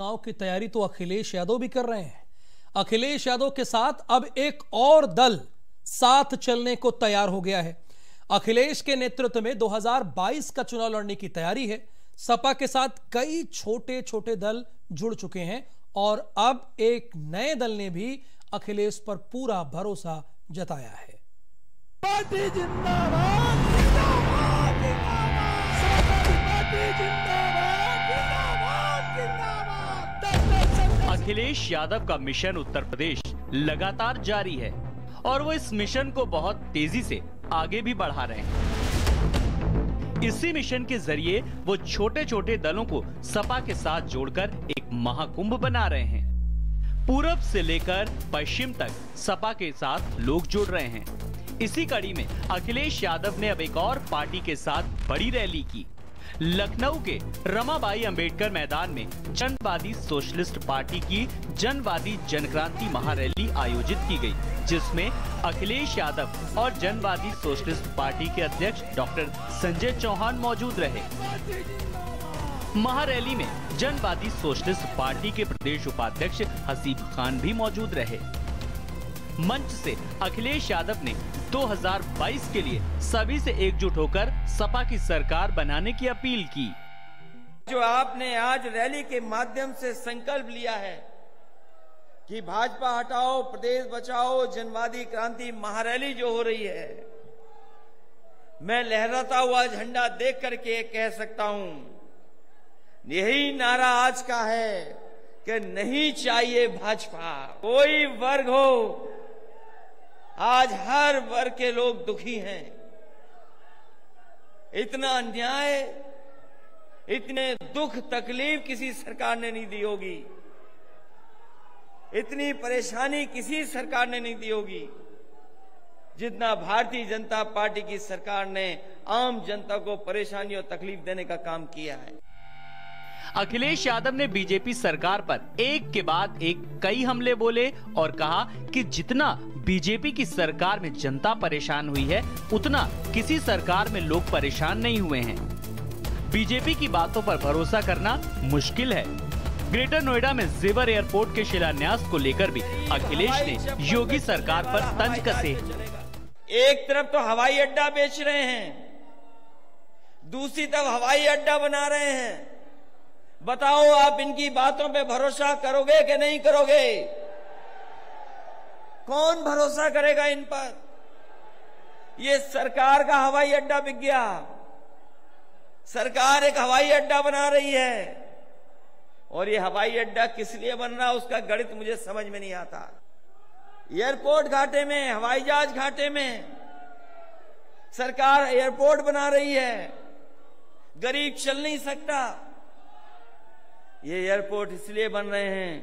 चुनाव की तैयारी तो अखिलेश यादव भी कर रहे हैं। अखिलेश यादव के साथ अब एक और दल साथ चलने को तैयार हो गया है। अखिलेश के नेतृत्व में 2022 का चुनाव लड़ने की तैयारी है। सपा के साथ कई छोटे छोटे दल जुड़ चुके हैं और अब एक नए दल ने भी अखिलेश पर पूरा भरोसा जताया है। पार्टी जिंदाबाद, जिंदाबाद, जिंदाबाद, जिंदाबाद। अखिलेश यादव का मिशन उत्तर प्रदेश लगातार जारी है और वो इस मिशन को बहुत तेजी से आगे भी बढ़ा रहे हैं। इसी मिशन के जरिए वो छोटे छोटे दलों को सपा के साथ जोड़कर एक महाकुंभ बना रहे हैं। पूरब से लेकर पश्चिम तक सपा के साथ लोग जुड़ रहे हैं। इसी कड़ी में अखिलेश यादव ने अब एक और पार्टी के साथ बड़ी रैली की। लखनऊ के रमाबाई अंबेडकर मैदान में जनवादी सोशलिस्ट पार्टी की जनवादी जनक्रांति महारैली आयोजित की गई, जिसमें अखिलेश यादव और जनवादी सोशलिस्ट पार्टी के अध्यक्ष डॉक्टर संजय चौहान मौजूद रहे। महारैली में जनवादी सोशलिस्ट पार्टी के प्रदेश उपाध्यक्ष हसीब खान भी मौजूद रहे। मंच से अखिलेश यादव ने 2022 के लिए सभी से एकजुट होकर सपा की सरकार बनाने की अपील की। जो आपने आज रैली के माध्यम से संकल्प लिया है कि भाजपा हटाओ प्रदेश बचाओ जनवादी क्रांति महारैली जो हो रही है, मैं लहराता हुआ झंडा देख करके कह सकता हूँ यही नारा आज का है कि नहीं चाहिए भाजपा। कोई वर्ग हो, आज हर वर्ग के लोग दुखी हैं। इतना अन्याय, इतने दुख तकलीफ किसी सरकार ने नहीं दी होगी, इतनी परेशानी किसी सरकार ने नहीं दी होगी जितना भारतीय जनता पार्टी की सरकार ने आम जनता को परेशानी और तकलीफ देने का काम किया है। अखिलेश यादव ने बीजेपी सरकार पर एक के बाद एक कई हमले बोले और कहा कि जितना बीजेपी की सरकार में जनता परेशान हुई है उतना किसी सरकार में लोग परेशान नहीं हुए हैं। बीजेपी की बातों पर भरोसा करना मुश्किल है। ग्रेटर नोएडा में जेवर एयरपोर्ट के शिलान्यास को लेकर भी अखिलेश ने योगी सरकार पर तंज कसे। एक तरफ तो हवाई अड्डा बेच रहे हैं, दूसरी तरफ हवाई अड्डा बना रहे हैं। बताओ आप इनकी बातों पे भरोसा करोगे कि नहीं करोगे? कौन भरोसा करेगा इन पर? ये सरकार का हवाई अड्डा बिक गया। सरकार एक हवाई अड्डा बना रही है और ये हवाई अड्डा किस लिए बन रहा उसका गणित मुझे समझ में नहीं आता। एयरपोर्ट घाटे में, हवाई जहाज घाटे में सरकार एयरपोर्ट बना रही है। गरीब चल नहीं सकता। ये एयरपोर्ट इसलिए बन रहे हैं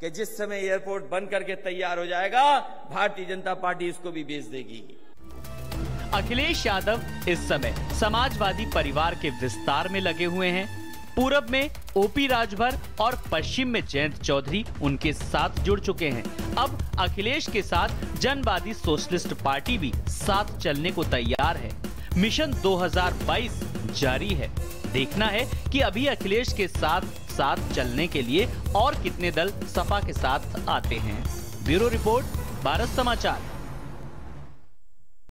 कि जिस समय एयरपोर्ट बन करके तैयार हो जाएगा भारतीय जनता पार्टी इसको भी बेच देगी। अखिलेश यादव इस समय समाजवादी परिवार के विस्तार में लगे हुए हैं। पूरब में ओपी राजभर और पश्चिम में जयंत चौधरी उनके साथ जुड़ चुके हैं। अब अखिलेश के साथ जनवादी सोशलिस्ट पार्टी भी साथ चलने को तैयार है। मिशन 2022 जारी है। देखना है कि अभी अखिलेश के साथ साथ चलने के लिए और कितने दल सपा के साथ आते हैं। ब्यूरो रिपोर्ट, भारत समाचार।